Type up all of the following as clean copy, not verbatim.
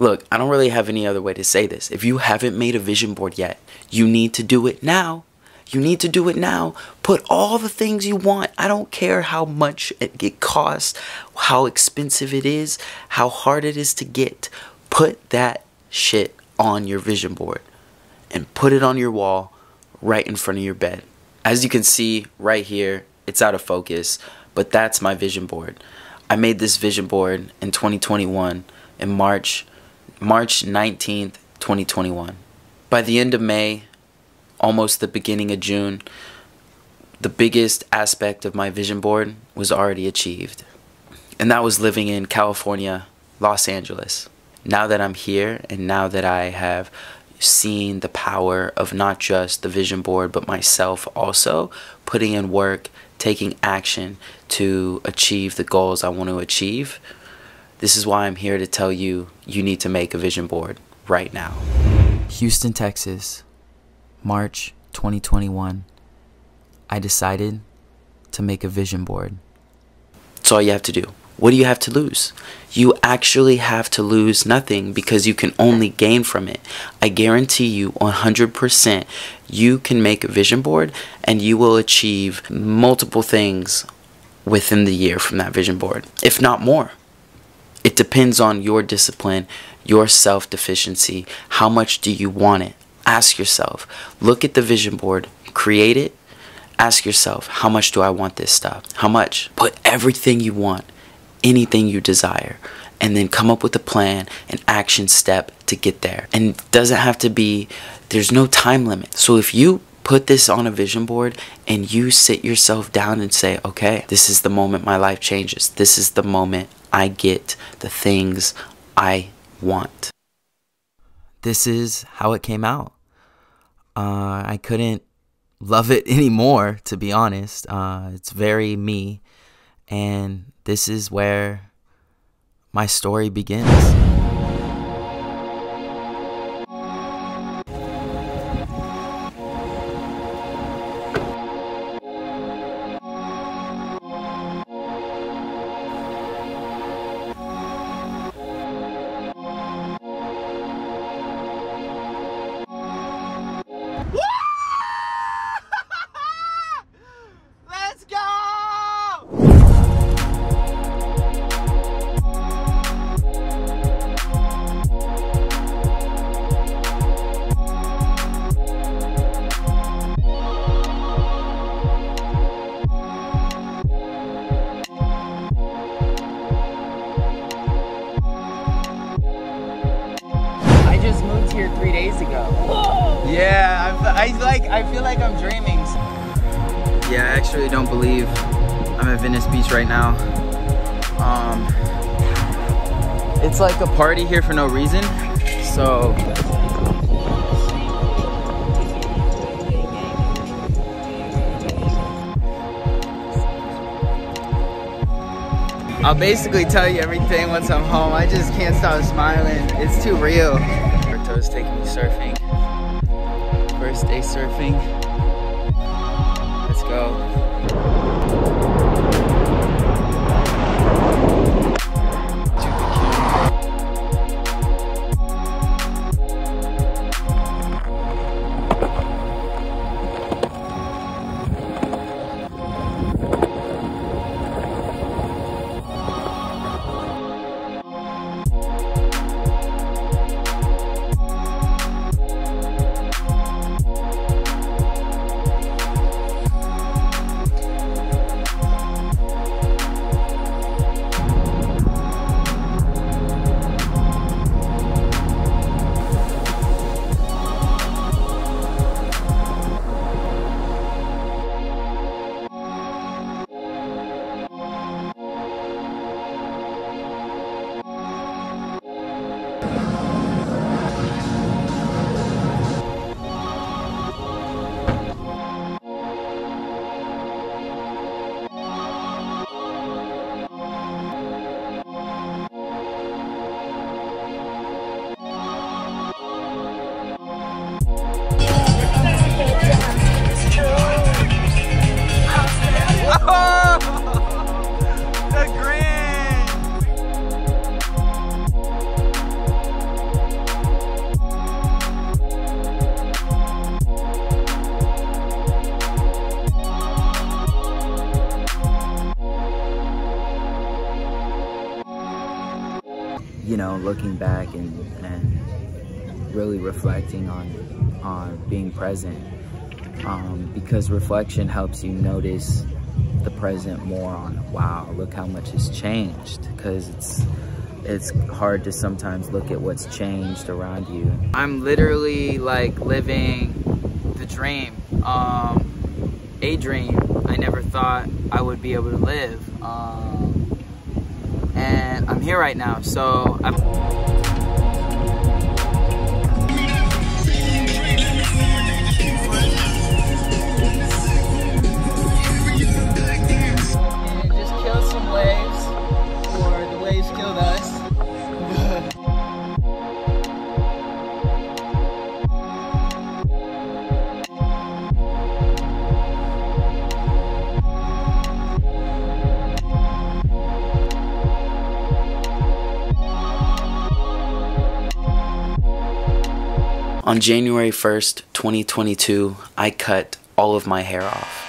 Look, I don't really have any other way to say this. If you haven't made a vision board yet, you need to do it now. You need to do it now. Put all the things you want. I don't care how much it costs, how expensive it is, how hard it is to get. Put that shit on your vision board and put it on your wall right in front of your bed. As you can see right here, it's out of focus, but that's my vision board. I made this vision board in 2021 in March 19th, 2021. By the end of May, almost the beginning of June, the biggest aspect of my vision board was already achieved. And that was living in California, Los Angeles. Now that I'm here and now that I have seen the power of not just the vision board, but myself also putting in work, taking action to achieve the goals I want to achieve, this is why I'm here to tell you, you need to make a vision board right now. Houston, Texas, March 2021, I decided to make a vision board. That's all you have to do. What do you have to lose? You actually have to lose nothing because you can only gain from it. I guarantee you 100% you can make a vision board and you will achieve multiple things within the year from that vision board, if not more. It depends on your discipline, your self-deficiency. How much do you want it? Ask yourself. Look at the vision board, create it. Ask yourself, how much do I want this stuff? How much? Put everything you want, anything you desire, and then come up with a plan, an action step to get there. And it doesn't have to be, there's no time limit. So if you put this on a vision board and you sit yourself down and say, okay, this is the moment my life changes. This is the moment I get the things I want. This is how it came out. I couldn't love it anymore, to be honest. It's very me. And this is where my story begins. Here 3 days ago. Whoa. Yeah, I feel like I'm dreaming. Yeah, I actually don't believe I'm at Venice Beach right now. It's like a party here for no reason. So I'll basically tell you everything once I'm home. I just can't stop smiling. It's too real. Is taking me surfing. First day surfing. Let's go. looking back and really reflecting on being present, because reflection helps you notice the present more on, wow, look how much has changed, because it's hard to sometimes look at what's changed around you. I'm literally like living the dream, a dream I never thought I would be able to live, and I'm here right now, so on January 1st, 2022, I cut all of my hair off.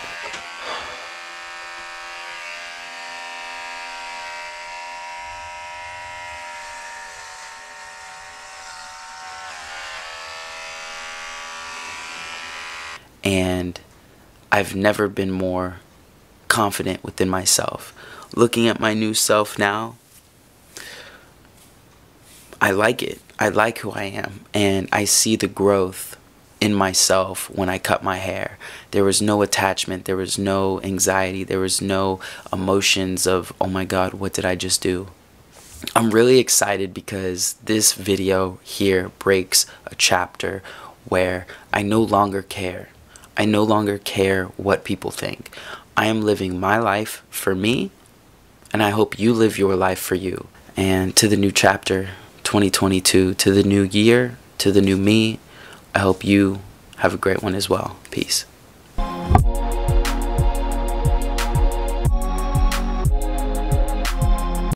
And I've never been more confident within myself. Looking at my new self now, I like it. I like who I am, and I see the growth in myself when I cut my hair. There was no attachment, there was no anxiety, there was no emotions of, oh my God, what did I just do? I'm really excited because this video here breaks a chapter where I no longer care. I no longer care what people think. I am living my life for me, and I hope you live your life for you. And to the new chapter, 2022, to the new year, to the new me, I hope you have a great one as well. Peace.